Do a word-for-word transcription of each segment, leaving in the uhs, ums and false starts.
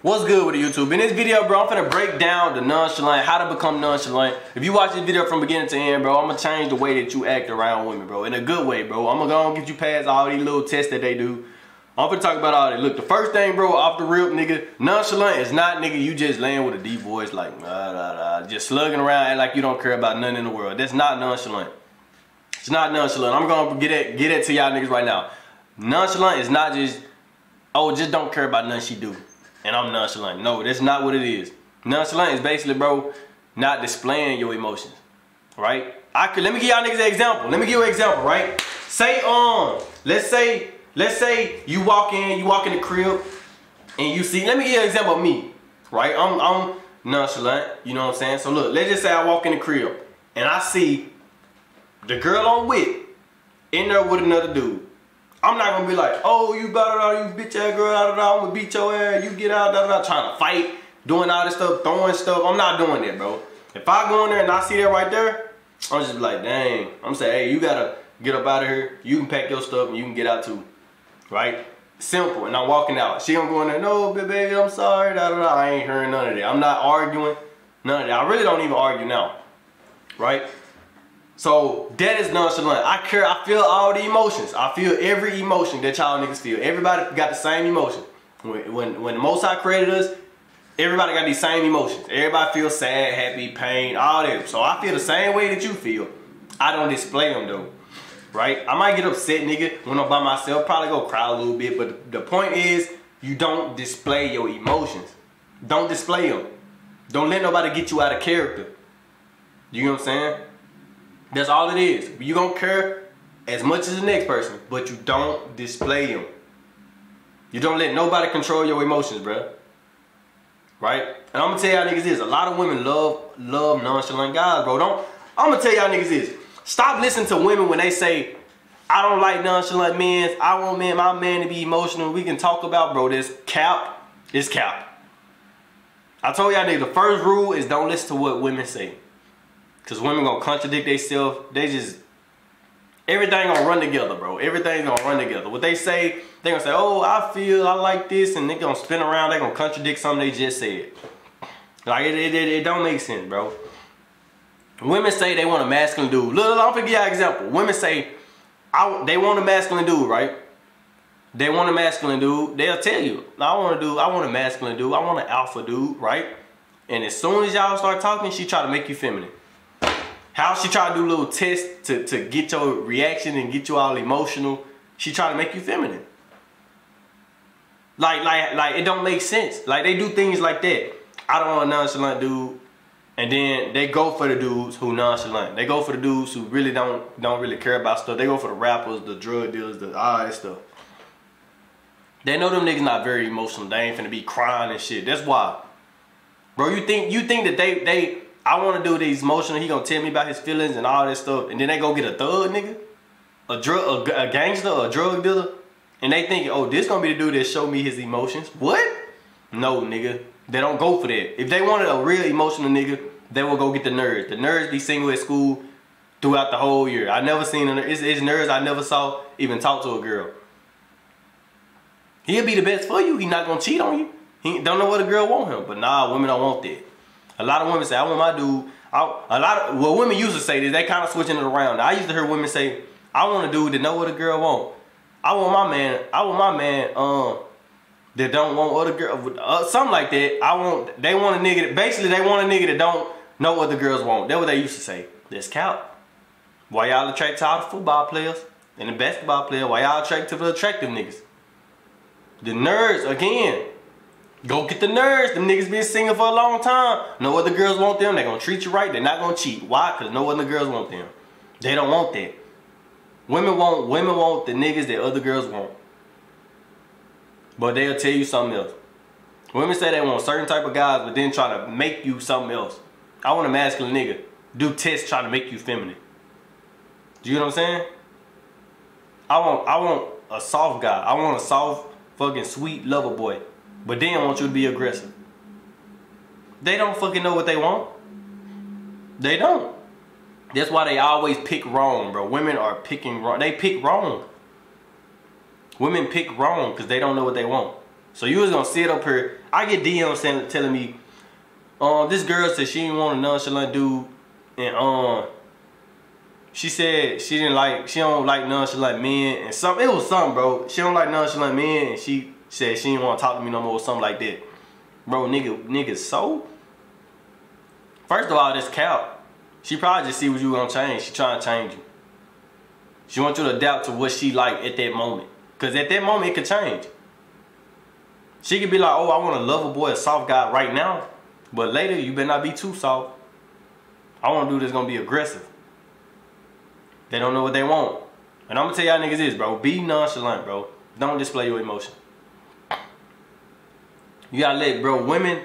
What's good with YouTube? In this video, bro, I'm finna break down the nonchalant, how to become nonchalant. If you watch this video from beginning to end, bro, I'm gonna change the way that you act around women, bro, in a good way, bro. I'm gonna go and get you past all these little tests that they do. I'm finna talk about all that. Look, the first thing, bro, off the rip, nigga, nonchalant is not, nigga, you just laying with a deep voice, like, nah, nah, nah, just slugging around, act like you don't care about nothing in the world. That's not nonchalant. It's not nonchalant. I'm gonna get it, get it to y'all niggas right now. Nonchalant is not just, oh, just don't care about nothing she do, and I'm nonchalant. No, that's not what it is. Nonchalant is basically, bro, not displaying your emotions, right? I could, let me give y'all niggas an example. Let me give you an example, right? Say on, um, let's say, let's say you walk in, you walk in the crib, and you see, let me give you an example of me, right? I'm, I'm nonchalant, you know what I'm saying? So look, let's just say I walk in the crib, and I see the girl I'm with in there with another dude. I'm not gonna be like, oh, you blah, you bitch ass girl, da, da, da, I'm gonna beat your ass, you get out, da, da, da, trying to fight, doing all this stuff, throwing stuff. I'm not doing that, bro. If I go in there and I see that right there, I'm just like, dang. I'm saying, hey, you gotta get up out of here. You can pack your stuff and you can get out too, right? Simple. And I'm walking out. She gonna go in there, no, baby, I'm sorry, da, da, da. I ain't hearing none of that. I'm not arguing, none of that. I really don't even argue now, right? So that is nonchalant. I care, I feel all the emotions. I feel every emotion that y'all niggas feel. Everybody got the same emotion. When, when, when the Most High created us, everybody got these same emotions. Everybody feels sad, happy, pain, all that. So I feel the same way that you feel. I don't display them though, right? I might get upset, nigga, when I'm by myself, probably go cry a little bit, but the point is, you don't display your emotions. Don't display them. Don't let nobody get you out of character. You know what I'm saying? That's all it is. You don't care as much as the next person, but you don't display them. You don't let nobody control your emotions, bro. Right? And I'm gonna tell y'all niggas this: a lot of women love love nonchalant guys, bro. Don't. I'm gonna tell y'all niggas this: stop listening to women when they say, "I don't like nonchalant men. I want men, my man to be emotional. We can talk about, bro." This cap is cap. I told y'all niggas the first rule is don't listen to what women say. Cause women gonna contradict themselves. They just, everything gonna run together, bro. Everything gonna run together. What they say, they gonna say, oh, I feel, I like this, and they gonna spin around, they gonna contradict something they just said. Like, it, it, it, it don't make sense, bro. Women say they want a masculine dude. Look, I'm gonna give y'all an example. Women say, I, they want a masculine dude, right? They want a masculine dude. They'll tell you, I want a dude, I want a masculine dude, I want an alpha dude, right? And as soon as y'all start talking, she try to make you feminine. How she try to do little tests to, to get your reaction and get you all emotional. She try to make you feminine. Like, like, like it don't make sense. Like they do things like that. I don't want a nonchalant dude. And then they go for the dudes who nonchalant. They go for the dudes who really don't don't really care about stuff. They go for the rappers, the drug dealers, the all that stuff. They know them niggas not very emotional. They ain't finna be crying and shit. That's why. Bro, you think you think that they they I want to do these emotional, he gonna tell me about his feelings and all that stuff, and then they go get a thug nigga, a drug, a, a gangster, a drug dealer, and they think, oh, this gonna be the dude that show me his emotions. What? No, nigga, they don't go for that. If they wanted a real emotional nigga, they will go get the nerds. The nerds be single at school throughout the whole year. I never seen a, it's, it's nerds I never saw even talk to a girl. He'll be the best for you. He not gonna cheat on you. He don't know what a girl want him, but nah, women don't want that. A lot of women say, I want my dude. I, a lot of, well, women used to say this. They kind of switching it around. Now, I used to hear women say, I want a dude that know what a girl want. I want my man, I want my man um, that don't want other girls, uh, something like that. I want, they want a nigga, that, basically they want a nigga that don't know what the girls want. That's what they used to say. That's count. Why y'all attract to all the football players and the basketball player? Why y'all attract to the attractive niggas? The nerds, again. Go get the nerds. Them niggas been single for a long time. No other girls want them. They gonna treat you right. They're not gonna cheat. Why? Cause no other girls want them. They don't want that. Women want women want the niggas that other girls want. But they'll tell you something else. Women say they want certain type of guys, but then try to make you something else. I want a masculine nigga. Do tests trying to make you feminine. Do you know what I'm saying? I want I want a soft guy. I want a soft, fucking sweet lover boy. But then want you to be aggressive. They don't fucking know what they want. They don't. That's why they always pick wrong, bro. Women are picking wrong. They pick wrong. Women pick wrong because they don't know what they want. So you was gonna sit up here. I get D Ms telling me, um, this girl said she didn't want a nonchalant dude, and um, she said she didn't like, she don't like nonchalant men, and some, it was something, bro. She don't like nonchalant men, and she said she didn't want to talk to me no more, or something like that. Bro, nigga, nigga, so? First of all, this cap. She probably just see what you gonna change. She trying to change you. She wants you to adapt to what she like at that moment. Because at that moment, it could change. She could be like, oh, I want to love a boy, a soft guy right now. But later, you better not be too soft. I want to do this going to be aggressive. They don't know what they want. And I'm going to tell y'all niggas this, bro. Be nonchalant, bro. Don't display your emotion. You got to let, bro, women,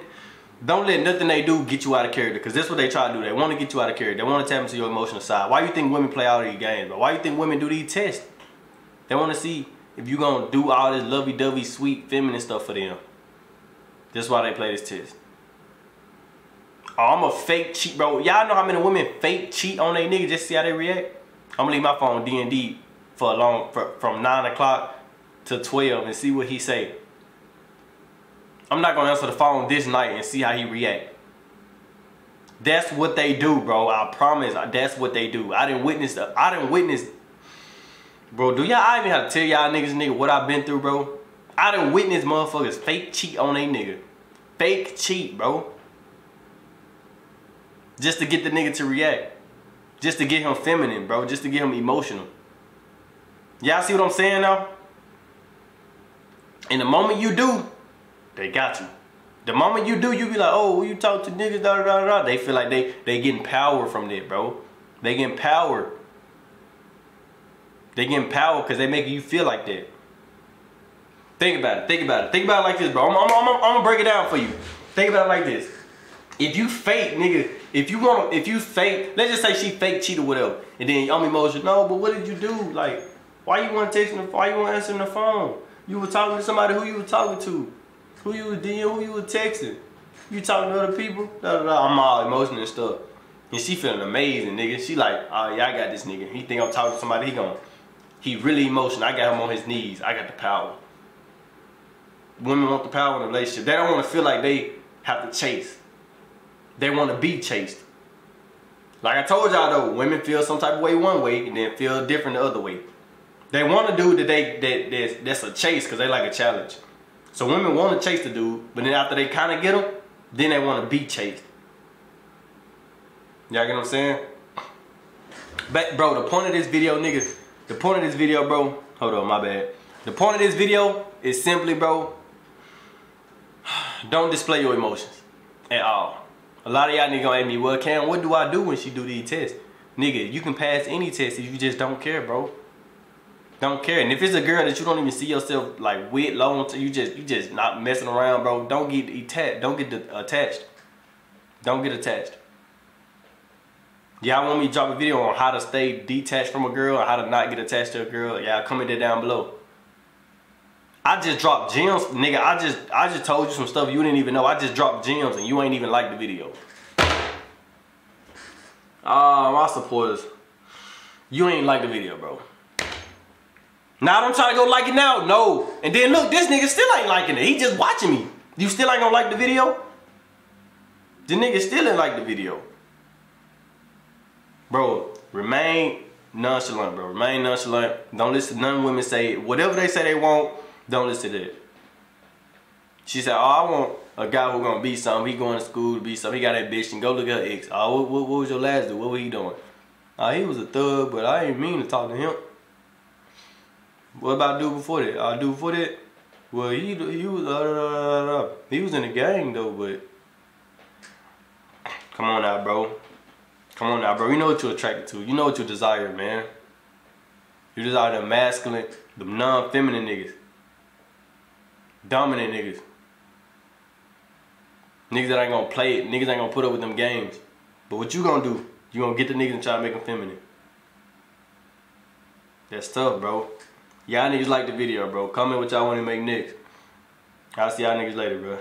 don't let nothing they do get you out of character. Because that's what they try to do. They want to get you out of character. They want to tap into your emotional side. Why you think women play all these games, bro? Why you think women do these tests? They want to see if you gonna do all this lovey-dovey, sweet, feminine stuff for them. That's why they play this test. Oh, I'm a fake cheat, bro. Y'all know how many women fake cheat on their nigga just to see how they react? I'm gonna leave my phone D and D for a long, for, from nine o'clock to twelve and see what he say. I'm not gonna answer the phone this night and see how he react. That's what they do, bro. I promise, that's what they do. I didn't witness, the, I didn't witness Bro, do y'all, I even have to tell y'all niggas, nigga, what I've been through, bro. I done witnessed motherfuckers fake cheat on they nigga. Fake cheat, bro. Just to get the nigga to react. Just to get him feminine, bro. Just to get him emotional. Y'all see what I'm saying now? And the moment you do, they got you. The moment you do, you be like, oh, you talk to niggas, da da da. They feel like they, they getting power from that, bro. They getting power. They getting power because they making you feel like that. Think about it. Think about it. Think about it like this, bro. I'm, I'm, I'm, I'm gonna break it down for you. Think about it like this. If you fake, nigga, if you want, if you fake, let's just say she fake cheated, whatever, and then I'm emotional. No, but what did you do? Like, why you want to text me? Why you want to answer the phone? You were talking to somebody who you were talking to, who you were DMing, who you were texting. You talking to other people? Da, da, da. I'm all emotional and stuff, and she feeling amazing, nigga. She like, oh yeah, I got this, nigga. He think I'm talking to somebody. He gonna. He really emotional. I got him on his knees. I got the power. Women want the power in a relationship. They don't want to feel like they have to chase. They want to be chased. Like I told y'all though, women feel some type of way one way and then feel different the other way. They want a dude that they that that's, that's a chase because they like a challenge. So women want to chase the dude, but then after they kind of get him, then they want to be chased. Y'all get what I'm saying? But bro, the point of this video, niggas. The point of this video, bro, hold on, my bad. The point of this video is simply, bro, don't display your emotions at all. A lot of y'all niggas gonna ask me, well, Cam, what do I do when she do these tests? Nigga, you can pass any test if you just don't care, bro. Don't care. And if it's a girl that you don't even see yourself like with long term, you just you just not messing around, bro. Don't get attached. Don't get attached. Don't get attached. Y'all want me to drop a video on how to stay detached from a girl or how to not get attached to a girl? Y'all comment it down below. I just dropped gems, nigga. I just I just told you some stuff you didn't even know. I just dropped gems and you ain't even like the video. Ah, uh, my supporters. You ain't like the video, bro. Now I don't try to go like it now, no. And then look, this nigga still ain't liking it. He just watching me. You still ain't gonna like the video? The nigga still ain't like the video. Bro, remain nonchalant, bro. Remain nonchalant. Don't listen to none women say it. Whatever they say they want, don't listen to that. She said, oh, I want a guy who's going to be something. He going to school to be something. He got ambition. Go look at her ex. Oh, what, what, what was your last dude? What was he doing? Oh, he was a thug, but I didn't mean to talk to him. What about dude before that? Oh, dude before that? Well, he, he was, uh, he was in the gang, though, but. Come on now, bro. Come on now, bro. You know what you're attracted to. You know what you desire, man. You desire the masculine, the non-feminine niggas. Dominant niggas. Niggas that ain't gonna play it. Niggas ain't gonna put up with them games. But what you gonna do, you gonna get the niggas and try to make them feminine. That's tough, bro. Y'all niggas like the video, bro. Comment what y'all want to make next. I'll see y'all niggas later, bro.